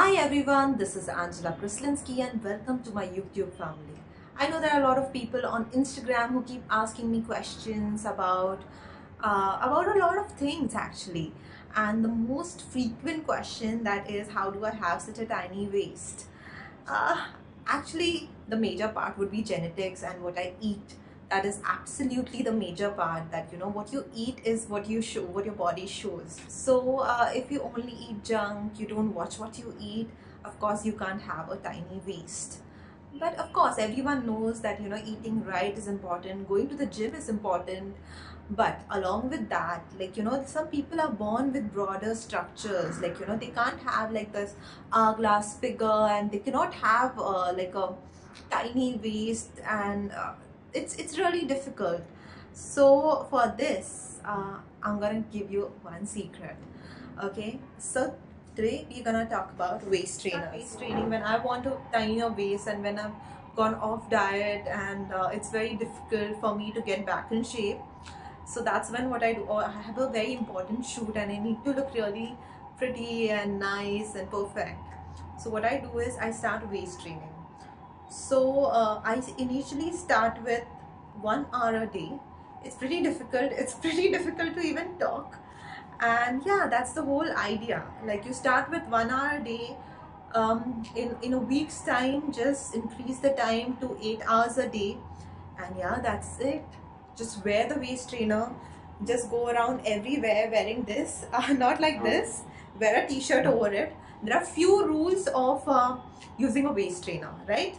Hi everyone, this is Angela Krislinzki and welcome to my YouTube family. I know there are a lot of people on Instagram who keep asking me questions about a lot of things actually. And the most frequent question that is, how do I have such a tiny waist? Actually, the major part would be genetics and what I eat. That is absolutely the major part, that what you eat is what you show, what your body shows. So if you only eat junk, you don't watch what you eat, of course you can't have a tiny waist. But of course everyone knows that eating right is important, going to the gym is important, but along with that, some people are born with broader structures, they can't have this hourglass figure, and they cannot have a tiny waist, and it's really difficult. So for this, I'm gonna give you one secret. Okay, so today we're gonna talk about waist trainers. Waist training, when I want a tinier waist and when I've gone off diet and it's very difficult for me to get back in shape, so that's when what I do, or I have a very important shoot and I need to look really pretty and nice and perfect. So what I do is I start waist training. So I initially start with 1 hour a day. It's pretty difficult. It's pretty difficult to even talk. And yeah, that's the whole idea. You start with 1 hour a day. In a week's time, just increase the time to 8 hours a day. And yeah, that's it. Just wear the waist trainer. Just go around everywhere wearing this. Not like this. Wear a t-shirt over it. There are few rules of using a waist trainer, right?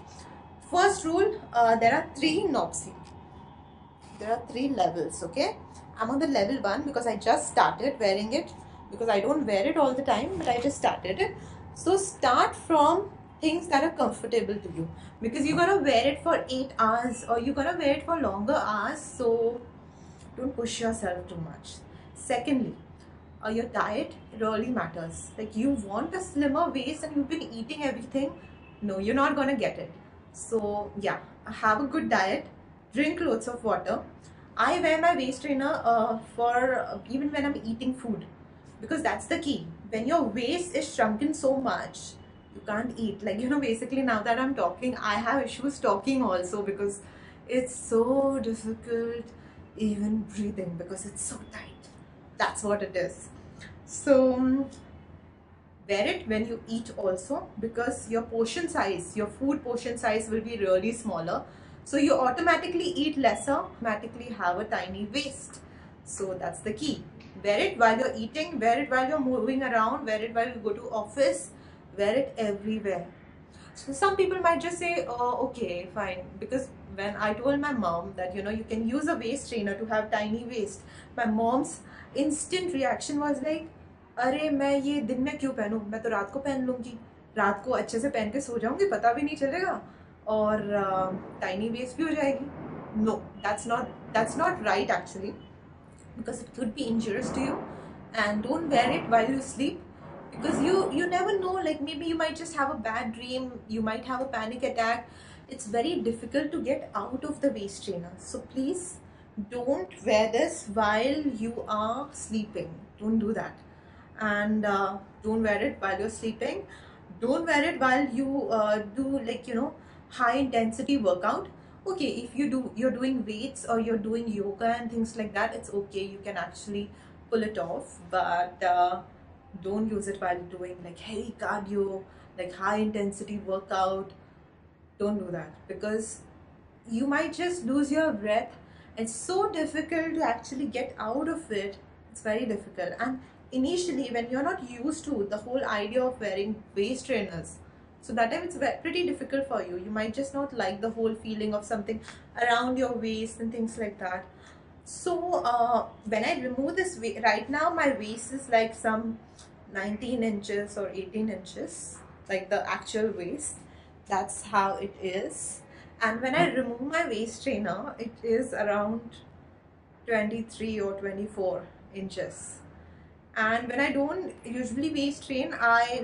First rule, there are three knobs. There are three levels, okay? I'm on the level 1 because I just started wearing it, because I don't wear it all the time, but I just started it. So start from things that are comfortable to you, because you're gonna wear it for 8 hours or you're gonna wear it for longer hours, so don't push yourself too much. Secondly, your diet really matters. You want a slimmer waist and you've been eating everything, no, you're not gonna get it. So yeah, have a good diet, drink loads of water. I wear my waist trainer for even when I'm eating food, because that's the key. When your waist is shrunken so much, you can't eat. Basically now that I'm talking, I have issues talking also, because it's so difficult even breathing, because it's so tight. That's what it is. So wear it when you eat also, because your portion size, your food portion size will be really smaller. So you automatically eat lesser, automatically have a tiny waist. So that's the key. Wear it while you're eating, wear it while you're moving around, wear it while you go to office, wear it everywhere. So some people might just say, oh, okay, fine, because when I told my mom that, you can use a waist trainer to have tiny waist, my mom's instant reaction was like, अरे मैं ये दिन में क्यों पहनूं, मैं तो रात को पहन लूँगी, रात को अच्छे से पहन के सो जाऊँगी, पता भी नहीं चलेगा, और tiny waist भी हो जाएगी. No, that's not right actually, because it could be injurious to you, and don't wear it while you sleep, because you never know, maybe you might just have a bad dream, you might have a panic attack. It's very difficult to get out of the waist trainer, so please don't wear this while you are sleeping. Don't do that. And don't wear it while you're sleeping. Don't wear it while you do high intensity workout. Okay, if you're doing weights or you're doing yoga and things like that, it's okay, you can actually pull it off. But don't use it while doing heavy cardio, high intensity workout. Don't do that, because you might just lose your breath. It's so difficult to actually get out of it. It's very difficult. And initially, when you're not used to the whole idea of wearing waist trainers, so that time it's pretty difficult for you. You might just not like the whole feeling of something around your waist and things like that. So when I remove this, right now my waist is some 19 inches or 18 inches, the actual waist. That's how it is. And when I remove my waist trainer, it is around 23 or 24 inches. And when I don't usually waist train,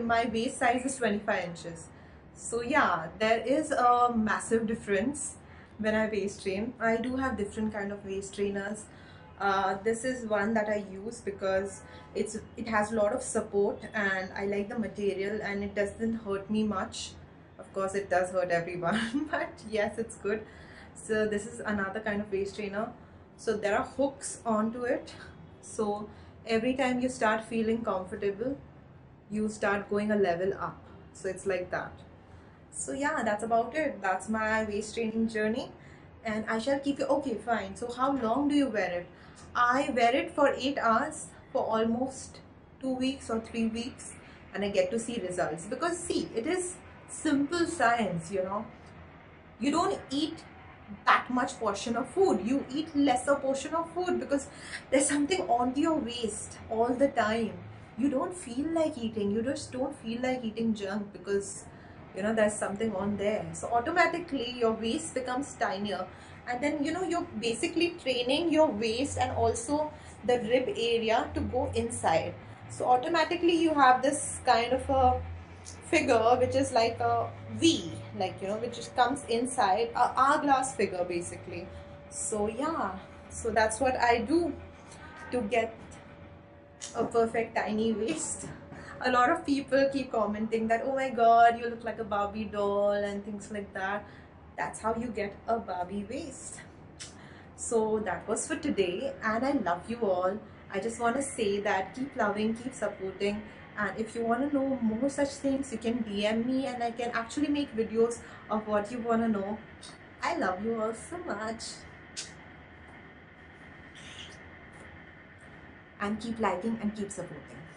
my waist size is 25 inches. So yeah, there is a massive difference when I waist train. I do have different kind of waist trainers. This is one that I use because it has a lot of support, and I like the material, and it doesn't hurt me much. Of course it does hurt everyone but yes, it's good. So this is another kind of waist trainer. So there are hooks onto it, so every time you start feeling comfortable, you start going a level up. So it's like that. So yeah, that's about it. That's my waist training journey. And I shall keep you, okay fine, so how long do you wear it? I wear it for 8 hours for almost 2 weeks or 3 weeks, and I get to see results. Because see, it is simple science, you know. You don't eat that much portion of food, you eat lesser portion of food, because there's something on your waist all the time. You don't feel like eating, you just don't feel like eating junk, because you know there's something on there. So automatically your waist becomes tinier, and then you know you're basically training your waist and also the rib area to go inside. So automatically you have this kind of a figure which is like a V, like, you know, which just comes inside, a hourglass figure basically. So yeah, so that's what I do to get a perfect tiny waist. A lot of people keep commenting that, oh my god, you look like a Barbie doll and things like that. That's how you get a Barbie waist. So that was for today, and I love you all. I just want to say that keep loving, keep supporting, and if you want to know more such things, you can DM me and I can actually make videos of what you want to know. I love you all so much. And keep liking and keep supporting.